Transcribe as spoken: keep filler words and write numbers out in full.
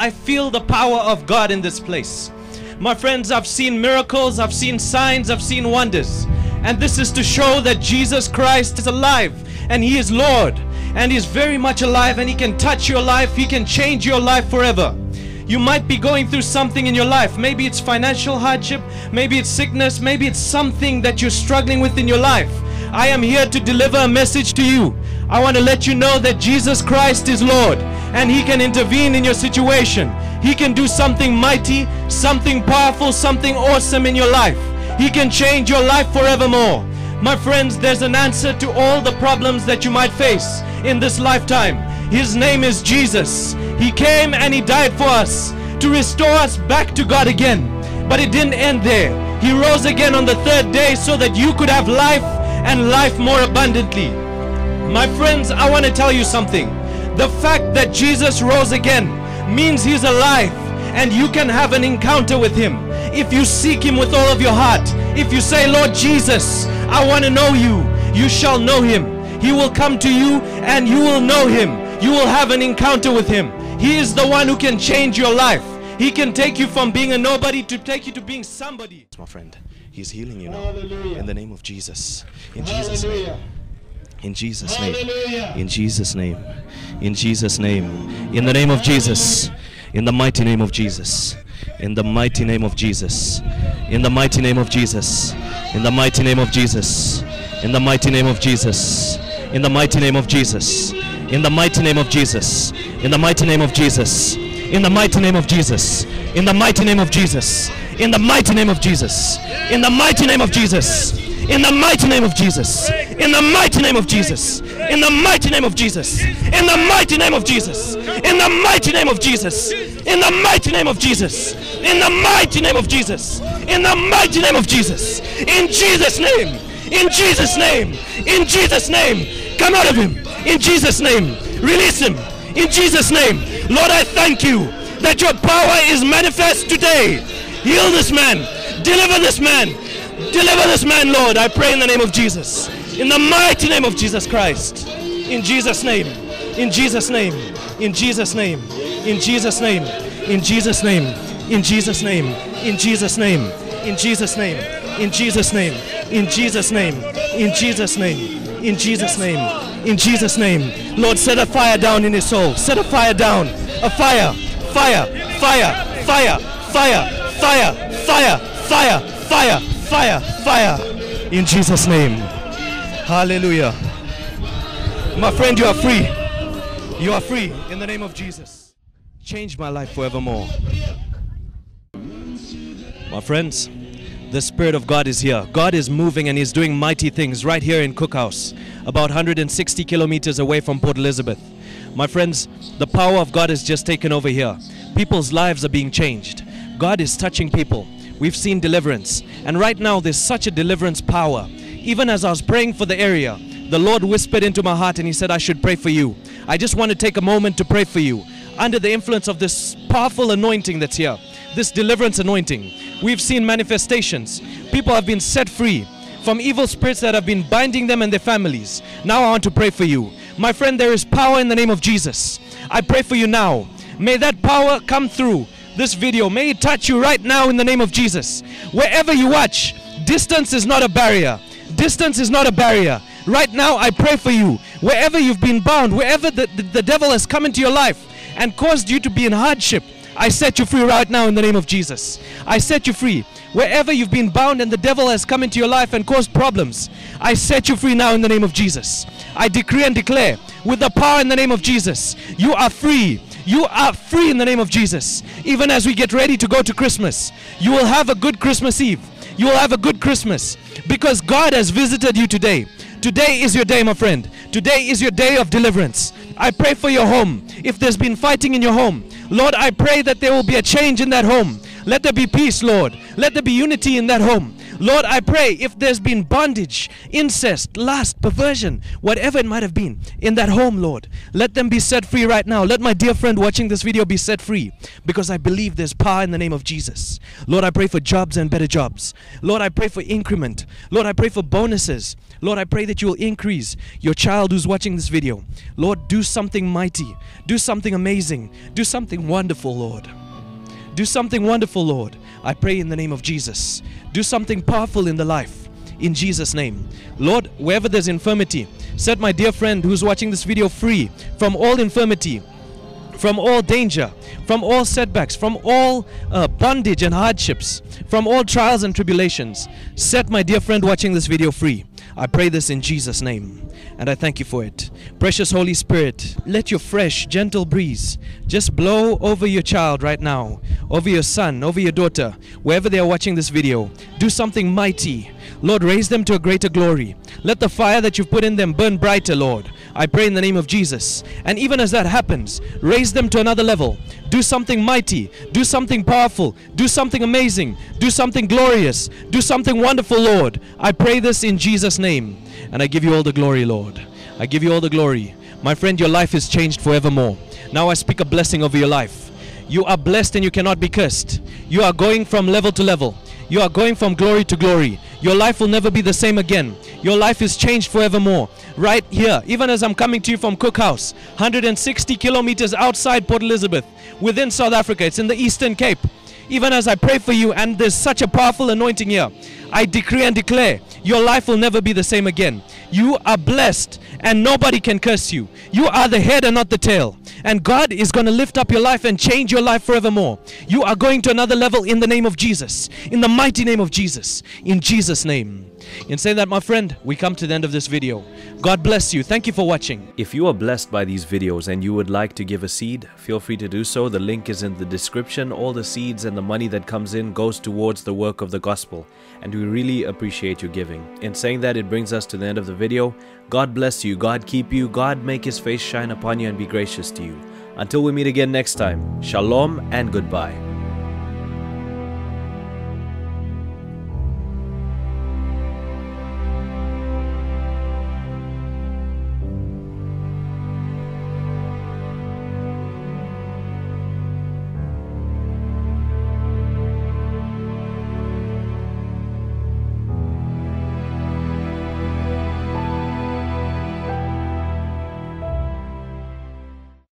I feel the power of God in this place. My friends, I've seen miracles, I've seen signs, I've seen wonders. And this is to show that Jesus Christ is alive and He is Lord. And He's very much alive and He can touch your life, He can change your life forever. You might be going through something in your life. Maybe it's financial hardship, maybe it's sickness, maybe it's something that you're struggling with in your life. I am here to deliver a message to you. I want to let you know that Jesus Christ is Lord and He can intervene in your situation. He can do something mighty, something powerful, something awesome in your life. He can change your life forevermore. My friends, there's an answer to all the problems that you might face in this lifetime. His name is Jesus. He came and He died for us to restore us back to God again. But it didn't end there. He rose again on the third day so that you could have life and life more abundantly. My friends, I want to tell you something. The fact that Jesus rose again means He's alive and you can have an encounter with Him. If you seek Him with all of your heart, if you say, Lord Jesus, I want to know You, you shall know Him. He will come to you and you will know Him. You will have an encounter with Him. He is the one who can change your life. He can take you from being a nobody to take you to being somebody. My friend, He's healing you now. Hallelujah. In the name of Jesus. In Hallelujah. Jesus' name. In Jesus' name. Hallelujah. In Jesus' name. In Jesus' name. In the name of Jesus. In the mighty name of Jesus. In the mighty name of Jesus. In the mighty name of Jesus. In the mighty name of Jesus. In the mighty name of Jesus. In the mighty name of Jesus. In the mighty name of Jesus. In the mighty name of Jesus. In the mighty name of Jesus. In the mighty name of Jesus. In the mighty name of Jesus. In the mighty name of Jesus. In the mighty name of Jesus. In the mighty name of Jesus. In the mighty name of Jesus. In the mighty name of Jesus. In the mighty name of Jesus. In the mighty name of Jesus. In the mighty name of Jesus. In the mighty name of Jesus. In Jesus' name. In Jesus' name. In Jesus' name. Come out of him. In Jesus' name. Release him. In Jesus' name. Lord, I thank you that your power is manifest today. Heal this man. Deliver this man. Deliver this man, Lord. I pray in the name of Jesus. In the mighty name of Jesus Christ. In Jesus' name. In Jesus' name. In Jesus' name. In Jesus' name. In Jesus' name. In Jesus' name. In Jesus' name. In Jesus' name. In Jesus' name. In Jesus' name. In Jesus' name. In Jesus' name. In Jesus' name. Lord, set a fire down in his soul. Set a fire down. A fire. Fire. Fire. Fire. Fire. Fire. Fire. Fire. Fire. Fire, fire, in Jesus' name. Hallelujah. My friend, you are free. You are free in the name of Jesus. Change my life forevermore. My friends, the Spirit of God is here. God is moving and He's doing mighty things right here in Cook House, about one hundred sixty kilometers away from Port Elizabeth. My friends, the power of God has just taken over here. People's lives are being changed. God is touching people. We've seen deliverance, and right now there's such a deliverance power. Even as I was praying for the area, the Lord whispered into my heart and He said, I should pray for you. I just want to take a moment to pray for you under the influence of this powerful anointing that's here, this deliverance anointing. We've seen manifestations. People have been set free from evil spirits that have been binding them and their families. Now I want to pray for you. My friend, there is power in the name of Jesus. I pray for you now. May that power come through this video. May it touch you right now in the name of Jesus. Wherever you watch, distance is not a barrier. Distance is not a barrier. Right now I pray for you. Wherever you've been bound, wherever the, the, the devil has come into your life and caused you to be in hardship, I set you free right now in the name of Jesus. I set you free. Wherever you've been bound and the devil has come into your life and caused problems, I set you free now in the name of Jesus. I decree and declare with the power in the name of Jesus, you are free. You are free in the name of Jesus. Even as we get ready to go to Christmas, you will have a good Christmas Eve. You will have a good Christmas because God has visited you today. Today is your day, my friend. Today is your day of deliverance. I pray for your home. If there's been fighting in your home, Lord, I pray that there will be a change in that home. Let there be peace, Lord. Let there be unity in that home. Lord, I pray if there's been bondage, incest, lust, perversion, whatever it might have been in that home, Lord, let them be set free right now. Let my dear friend watching this video be set free, because I believe there's power in the name of Jesus. Lord, I pray for jobs and better jobs. Lord, I pray for increment. Lord, I pray for bonuses. Lord, I pray that you will increase your child who's watching this video. Lord, do something mighty. Do something amazing. Do something wonderful, Lord. Do something wonderful, Lord. I pray in the name of Jesus. Do something powerful in the life, in Jesus' name. Lord, wherever there's infirmity, set my dear friend who's watching this video free from all infirmity, from all danger, from all setbacks, from all uh, bondage and hardships, from all trials and tribulations. Set my dear friend watching this video free. I pray this in Jesus' name, and I thank you for it. Precious Holy Spirit, let your fresh, gentle breeze just blow over your child right now, over your son, over your daughter, wherever they are watching this video. Do something mighty. Lord, raise them to a greater glory. Let the fire that you've put in them burn brighter, Lord. I pray in the name of Jesus. And even as that happens, raise them to another level. Do something mighty. Do something powerful. Do something amazing. Do something glorious. Do something wonderful, Lord. I pray this in Jesus' name. And I give you all the glory, Lord. I give you all the glory. My friend, your life is changed forevermore. Now I speak a blessing over your life. You are blessed and you cannot be cursed. You are going from level to level. You are going from glory to glory. Your life will never be the same again. Your life is changed forevermore. Right here, even as I'm coming to you from Cook House, one hundred sixty kilometers outside Port Elizabeth, within South Africa, it's in the Eastern Cape. Even as I pray for you, and there's such a powerful anointing here, I decree and declare, your life will never be the same again. You are blessed and nobody can curse you. You are the head and not the tail. And God is going to lift up your life and change your life forevermore. You are going to another level in the name of Jesus. In the mighty name of Jesus. In Jesus' name. In saying that, my friend, we come to the end of this video. God bless you. Thank you for watching. If you are blessed by these videos and you would like to give a seed, feel free to do so. The link is in the description. All the seeds and the money that comes in goes towards the work of the gospel. And we really appreciate you giving. In saying that, it brings us to the end of the video. God bless you. God keep you. God make his face shine upon you and be gracious to you. Until we meet again next time, shalom and goodbye.